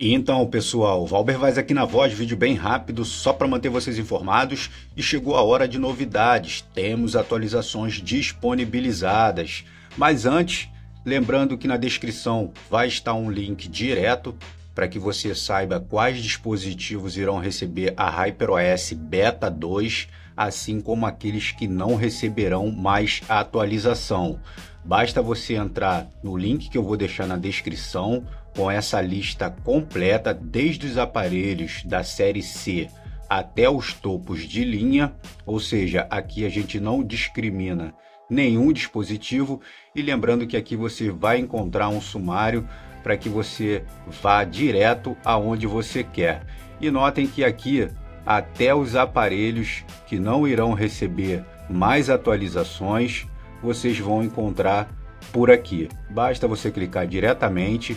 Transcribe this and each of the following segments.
Então pessoal, Valber Vaz aqui na voz, vídeo bem rápido só para manter vocês informados, e chegou a hora de novidades, temos atualizações disponibilizadas. Mas antes, lembrando que na descrição vai estar um link direto para que você saiba quais dispositivos irão receber a HyperOS Beta 2, assim como aqueles que não receberão mais a atualização. Basta você entrar no link que eu vou deixar na descrição com essa lista completa, desde os aparelhos da série C até os topos de linha, ou seja, aqui a gente não discrimina nenhum dispositivo, e lembrando que aqui você vai encontrar um sumário para que você vá direto aonde você quer. E notem que aqui até os aparelhos que não irão receber mais atualizações, vocês vão encontrar por aqui. Basta você clicar diretamente,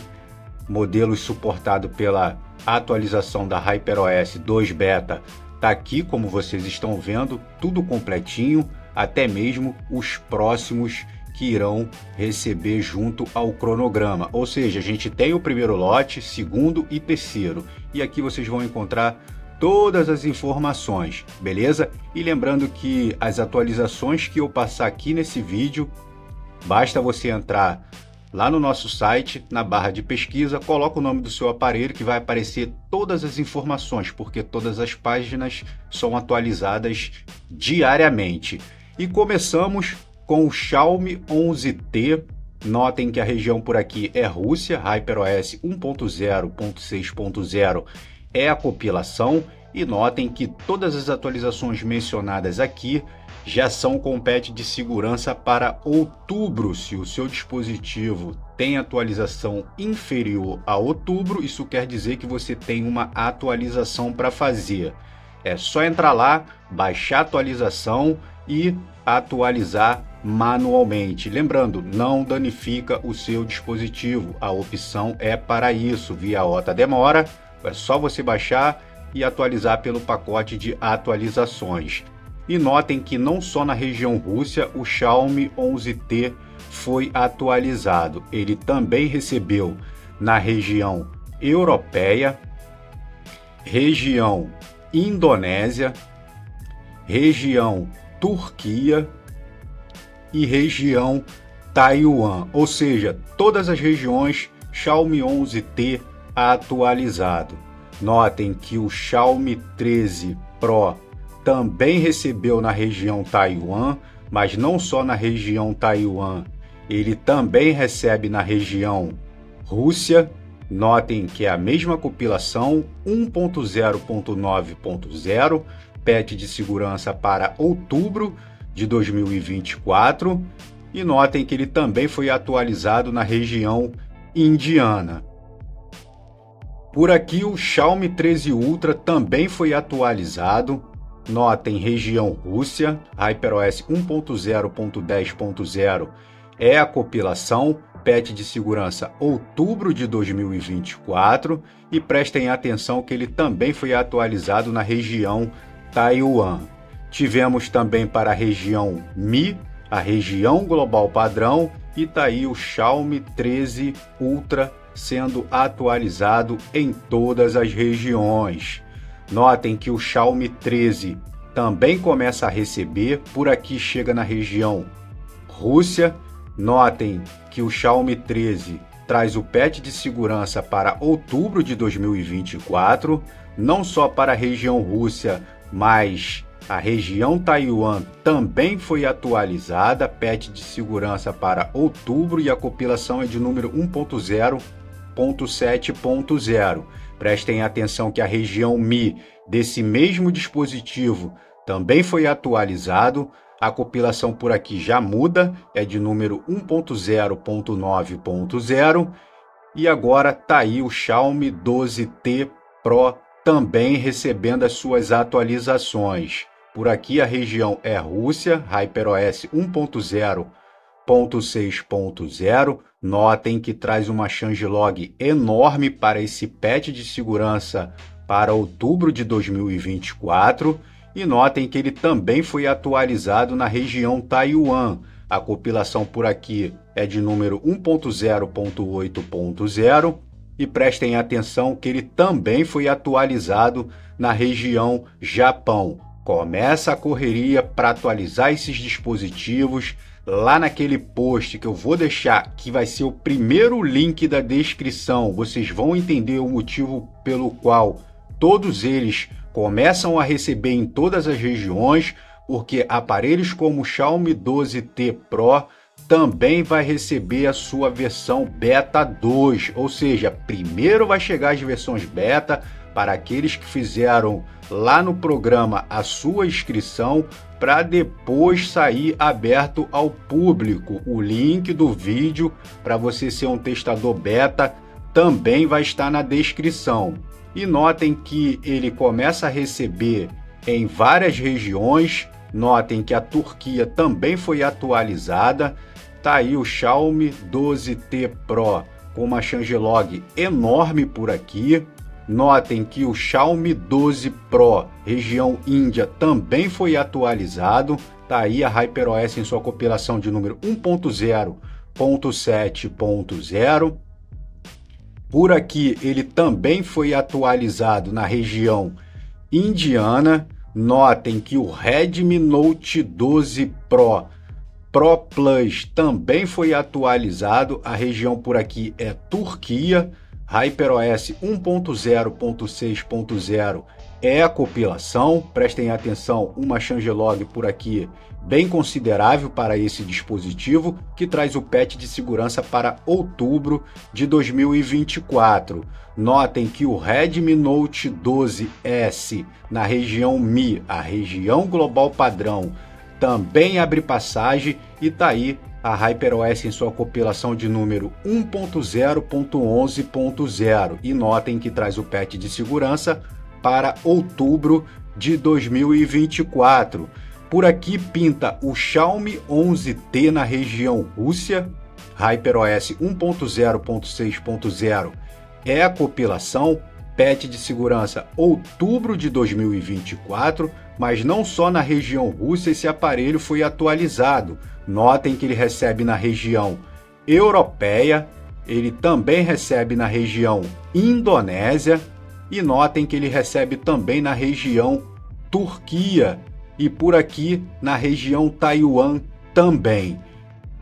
modelos suportado pela atualização da HyperOS 2 Beta está aqui, como vocês estão vendo, tudo completinho, até mesmo os próximos que irão receber junto ao cronograma. Ou seja, a gente tem o primeiro lote, segundo e terceiro, e aqui vocês vão encontrar todas as informações, beleza? E lembrando que as atualizações que eu passar aqui nesse vídeo, basta você entrar lá no nosso site, na barra de pesquisa, coloca o nome do seu aparelho que vai aparecer todas as informações, porque todas as páginas são atualizadas diariamente. E começamos com o Xiaomi 11T. Notem que a região por aqui é Rússia, HyperOS 1.0.6.0 é a compilação, e notem que todas as atualizações mencionadas aqui já são com patch de segurança para outubro. Se o seu dispositivo tem atualização inferior a outubro, isso quer dizer que você tem uma atualização para fazer. É só entrar lá, baixar a atualização e atualizar manualmente. Lembrando, não danifica o seu dispositivo, a opção é para isso, via OTA demora, é só você baixar e atualizar pelo pacote de atualizações. E notem que não só na região Rússia o Xiaomi 11T foi atualizado, ele também recebeu na região europeia, região Indonésia, região Turquia e região Taiwan, ou seja, todas as regiões Xiaomi 11T atualizado. Notem que o Xiaomi 13 Pro também recebeu na região Taiwan, mas não só na região Taiwan, ele também recebe na região Rússia. Notem que é a mesma compilação 1.0.9.0, patch de segurança para outubro de 2024, e notem que ele também foi atualizado na região indiana. Por aqui o Xiaomi 13 Ultra também foi atualizado, notem região Rússia, HyperOS 1.0.10.0 é a compilação, patch de segurança outubro de 2024, e prestem atenção que ele também foi atualizado na região Taiwan. Tivemos também para a região Mi, a região global padrão, e tá aí o Xiaomi 13 Ultra sendo atualizado em todas as regiões. Notem que o Xiaomi 13 também começa a receber, por aqui chega na região Rússia. Notem que o Xiaomi 13 traz o patch de segurança para outubro de 2024, não só para a região Rússia, mas a região Taiwan também foi atualizada, patch de segurança para outubro, e a compilação é de número 1.0.7.0. Prestem atenção que a região Mi desse mesmo dispositivo também foi atualizado, a compilação por aqui já muda, é de número 1.0.9.0, e agora está aí o Xiaomi 12T Pro também recebendo as suas atualizações. Por aqui a região é Rússia, HyperOS 1.0.6.0, notem que traz uma changelog enorme para esse patch de segurança para outubro de 2024, e notem que ele também foi atualizado na região Taiwan. A compilação por aqui é de número 1.0.8.0 E prestem atenção que ele também foi atualizado na região Japão. Começa a correria para atualizar esses dispositivos lá naquele post que eu vou deixar, que vai ser o primeiro link da descrição. Vocês vão entender o motivo pelo qual todos eles começam a receber em todas as regiões, porque aparelhos como o Xiaomi 12T Pro também vai receber a sua versão beta 2, ou seja, primeiro vai chegar as versões beta para aqueles que fizeram lá no programa a sua inscrição, para depois sair aberto ao público. O link do vídeo para você ser um testador beta também vai estar na descrição. E notem que ele começa a receber em várias regiões. Notem que a Turquia também foi atualizada. Tá aí o Xiaomi 12T Pro com uma changelog enorme por aqui. Notem que o Xiaomi 12 Pro, região Índia, também foi atualizado. Tá aí a HyperOS em sua compilação de número 1.0.7.0. Por aqui ele também foi atualizado na região indiana. Notem que o Redmi Note 12 Pro Plus também foi atualizado. A região por aqui é Turquia. HyperOS 1.0.6.0 é a compilação. Prestem atenção, uma changelog por aqui bem considerável para esse dispositivo, que traz o patch de segurança para outubro de 2024. Notem que o Redmi Note 12S na região Mi, a região global padrão, também abre passagem, e tá aí a HyperOS em sua compilação de número 1.0.11.0, e notem que traz o patch de segurança para outubro de 2024. Por aqui pinta o Xiaomi 11T na região Rússia. HyperOS 1.0.6.0 é a compilação, patch de segurança outubro de 2024, mas não só na região russa esse aparelho foi atualizado. Notem que ele recebe na região europeia, ele também recebe na região Indonésia, e notem que ele recebe também na região Turquia, e por aqui na região Taiwan também.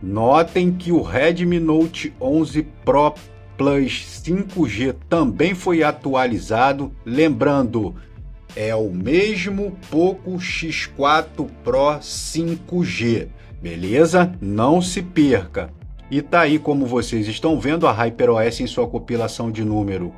Notem que o Redmi Note 11 Pro Plus 5G também foi atualizado, lembrando, é o mesmo Poco X4 Pro 5G, beleza? Não se perca. E tá aí, como vocês estão vendo, a HyperOS em sua compilação de número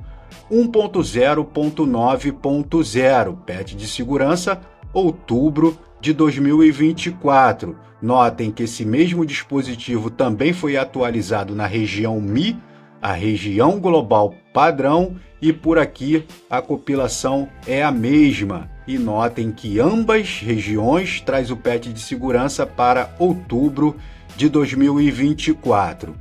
1.0.9.0, patch de segurança outubro de 2024. Notem que esse mesmo dispositivo também foi atualizado na região Mi, a região global padrão, e por aqui a compilação é a mesma. E notem que ambas regiões traz o patch de segurança para outubro de 2024.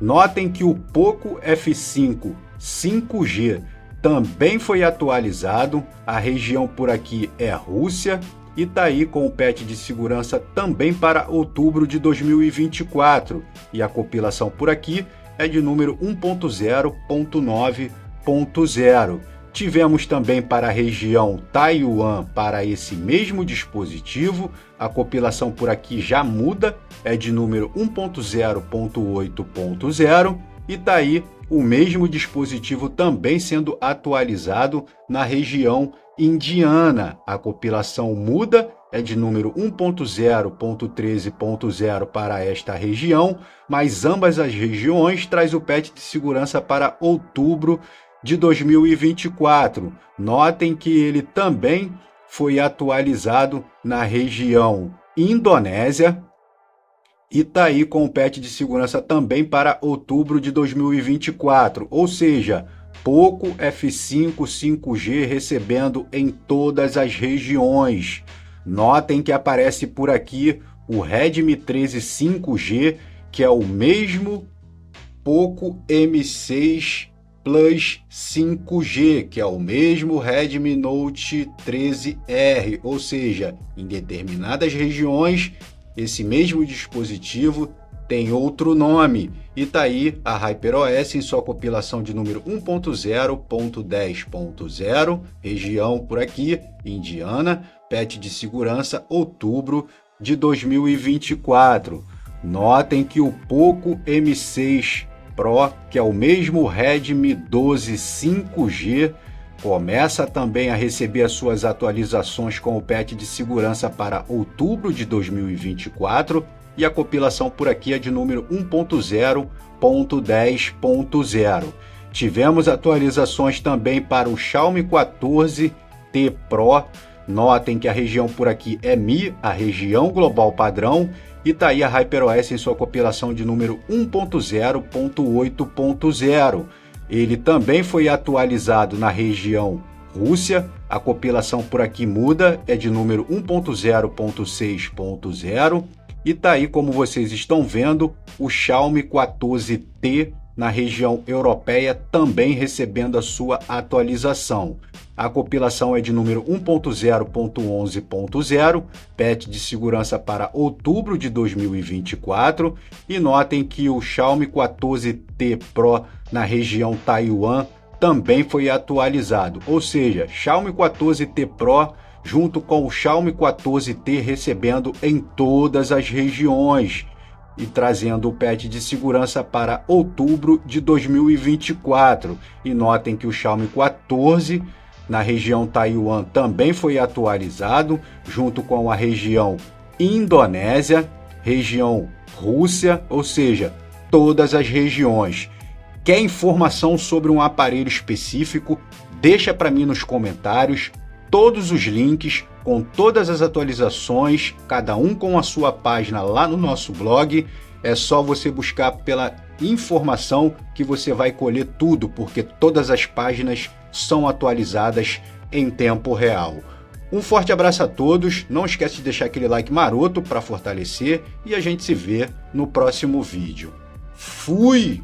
Notem que o Poco F5 5G também foi atualizado, a região por aqui é Rússia, e tá aí com o patch de segurança também para outubro de 2024. E a compilação por aqui é de número 1.0.9.0. Tivemos também para a região Taiwan, para esse mesmo dispositivo, a compilação por aqui já muda, é de número 1.0.8.0, e tá aí o mesmo dispositivo também sendo atualizado na região indiana. A compilação muda, é de número 1.0.13.0 para esta região, mas ambas as regiões traz o patch de segurança para outubro de 2024. Notem que ele também foi atualizado na região Indonésia, e tá aí com o patch de segurança também para outubro de 2024, ou seja, Poco F5 5G recebendo em todas as regiões. Notem que aparece por aqui o Redmi 13 5G, que é o mesmo Poco M6 Plus 5G, que é o mesmo Redmi Note 13R, ou seja, em determinadas regiões, esse mesmo dispositivo tem outro nome, e tá aí a HyperOS em sua compilação de número 1.0.10.0, região por aqui, Indiana, patch de segurança, outubro de 2024. Notem que o Poco M6 Pro, que é o mesmo Redmi 12 5G, começa também a receber as suas atualizações com o patch de segurança para outubro de 2024, e a compilação por aqui é de número 1.0.10.0. Tivemos atualizações também para o Xiaomi 14T Pro. Notem que a região por aqui é Mi, a região global padrão, e tá aí a HyperOS em sua compilação de número 1.0.8.0. Ele também foi atualizado na região Rússia, a compilação por aqui muda, é de número 1.0.6.0, e tá aí, como vocês estão vendo, o Xiaomi 14T na região europeia também recebendo a sua atualização. A compilação é de número 1.0.11.0, patch de segurança para outubro de 2024, e notem que o Xiaomi 14T Pro na região Taiwan também foi atualizado, ou seja, Xiaomi 14T Pro junto com o Xiaomi 14T recebendo em todas as regiões e trazendo o patch de segurança para outubro de 2024. E notem que o Xiaomi 14 na região Taiwan também foi atualizado, junto com a região Indonésia, região Rússia, ou seja, todas as regiões. Quer informação sobre um aparelho específico? Deixa para mim nos comentários. Todos os links com todas as atualizações, cada um com a sua página lá no nosso blog. É só você buscar pela informação que você vai colher tudo, porque todas as páginas são atualizadas em tempo real. Um forte abraço a todos, não esquece de deixar aquele like maroto para fortalecer, e a gente se vê no próximo vídeo. Fui!